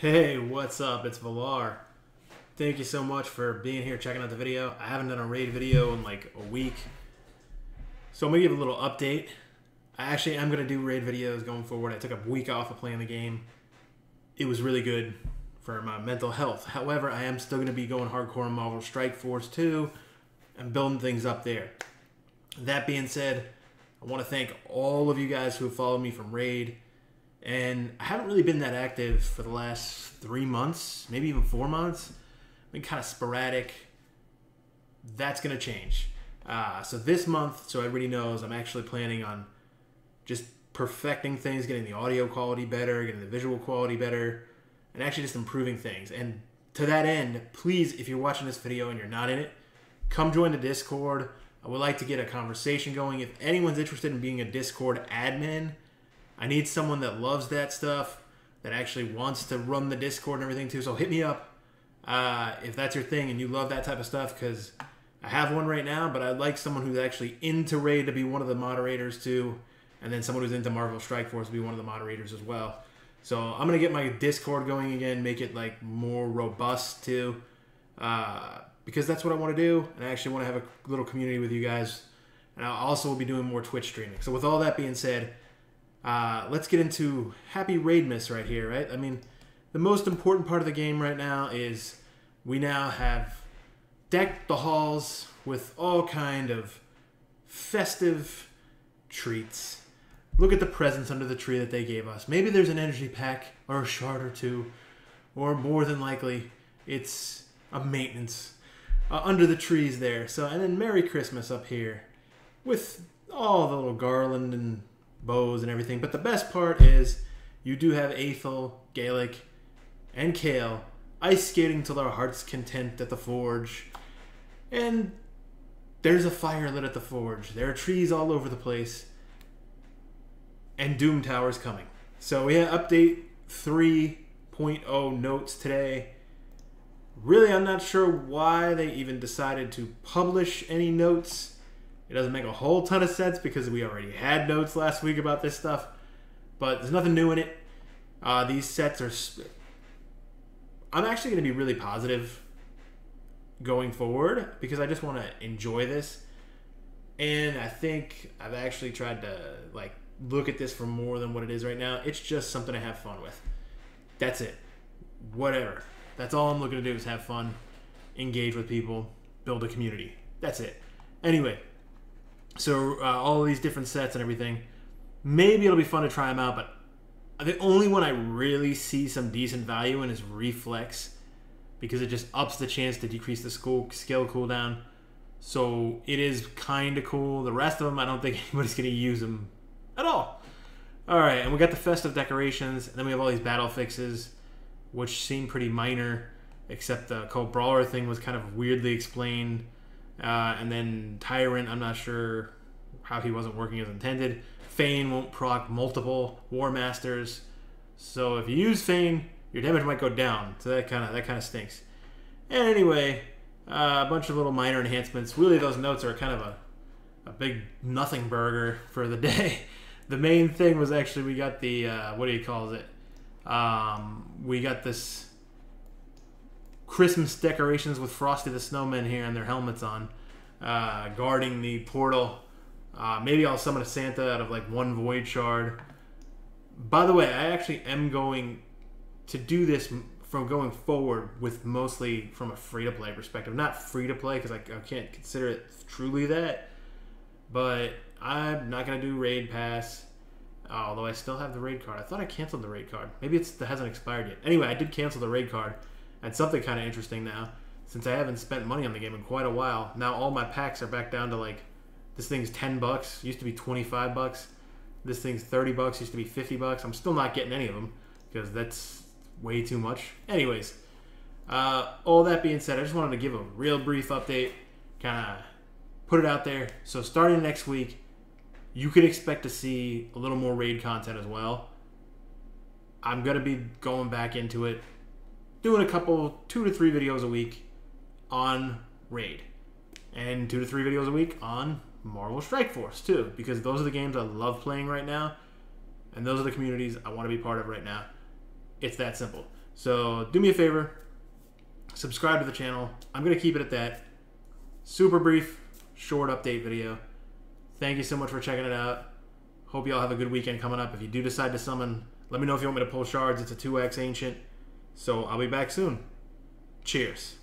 Hey, what's up? It's Valar. Thank you so much for being here, checking out the video. I haven't done a raid video in like a week, so I'm gonna give a little update. I actually am gonna do raid videos going forward. I took a week off of playing the game. It was really good for my mental health. However, I am still gonna be going hardcore on Marvel Strike Force 2 and building things up there. That being said, I want to thank all of you guys who have followed me from Raid. And I haven't really been that active for the last 3 months, maybe even 4 months. I've been kind of sporadic. That's going to change. So this month, so everybody knows, I'm actually planning on just perfecting things, getting the audio quality better, getting the visual quality better, and actually just improving things. And to that end, please, if you're watching this video and you're not in it, come join the Discord. I would like to get a conversation going. If anyone's interested in being a Discord admin, I need someone that loves that stuff, that actually wants to run the Discord and everything too. So hit me up if that's your thing and you love that type of stuff, because I have one right now, but I'd like someone who's actually into Raid to be one of the moderators too, and then someone who's into Marvel Strike Force to be one of the moderators as well. So I'm going to get my Discord going again, make it like more robust too, because that's what I want to do, and I actually want to have a little community with you guys. And I also will be doing more Twitch streaming. So with all that being said, let's get into Happy Raidmas right here, right? I mean, the most important part of the game right now is we now have decked the halls with all kind of festive treats. Look at the presents under the tree that they gave us. Maybe there's an energy pack or a shard or two, or more than likely, it's a maintenance under the trees there. So, and then Merry Christmas up here with all the little garland and bows and everything. But the best part is you do have Aethel, Gaelic, and Kale ice skating till their heart's content at the forge. And there's a fire lit at the forge. There are trees all over the place. And Doom Tower's coming. So we had update 3.0 notes today. Really, I'm not sure why they even decided to publish any notes. It doesn't make a whole ton of sense because we already had notes last week about this stuff, but there's nothing new in it. These sets are... I'm actually going to be really positive going forward because I just want to enjoy this. And I think I've actually tried to like look at this for more than what it is right now. It's just something to have fun with. That's it. Whatever. That's all I'm looking to do is have fun, engage with people, build a community. That's it. Anyway... So all these different sets and everything, maybe it'll be fun to try them out, but the only one I really see some decent value in is Reflex, because it just ups the chance to decrease the skill cooldown. So it is kind of cool. The rest of them, I don't think anybody's going to use them at all. All right, and we got the festive decorations, and then we have all these battle fixes, which seem pretty minor, except the Cold Brawler thing was kind of weirdly explained. And then Tyrant, I'm not sure how he wasn't working as intended. Fane won't proc multiple Warmasters, so if you use Fane, your damage might go down. So that kind of stinks. And anyway, a bunch of little minor enhancements. Really, those notes are kind of a big nothing burger for the day. The main thing was actually we got the what do you call it? We got this. Christmas decorations with Frosty the Snowmen here and their helmets on, guarding the portal. Maybe I'll summon a Santa out of like one Void Shard. By the way, I actually am going to do this from going forward with mostly from a free-to-play perspective. Not free-to-play because I can't consider it truly that, but I'm not going to do Raid Pass, although I still have the Raid card. I thought I canceled the Raid card. Maybe it hasn't expired yet. Anyway, I did cancel the Raid card. And something kind of interesting now, since I haven't spent money on the game in quite a while. Now all my packs are back down to like, this thing's 10 bucks, used to be 25 bucks. This thing's 30 bucks, used to be 50 bucks. I'm still not getting any of them, because that's way too much. Anyways, all that being said, I just wanted to give a real brief update, kind of put it out there. So starting next week, you could expect to see a little more Raid content as well. I'm going to be going back into it. Doing a couple, 2 to 3 videos a week on Raid. And 2 to 3 videos a week on Marvel Strike Force, too. Because those are the games I love playing right now. And those are the communities I want to be part of right now. It's that simple. So do me a favor, subscribe to the channel. I'm going to keep it at that. Super brief, short update video. Thank you so much for checking it out. Hope you all have a good weekend coming up. If you do decide to summon, let me know if you want me to pull shards. It's a 2x ancient. So I'll be back soon. Cheers.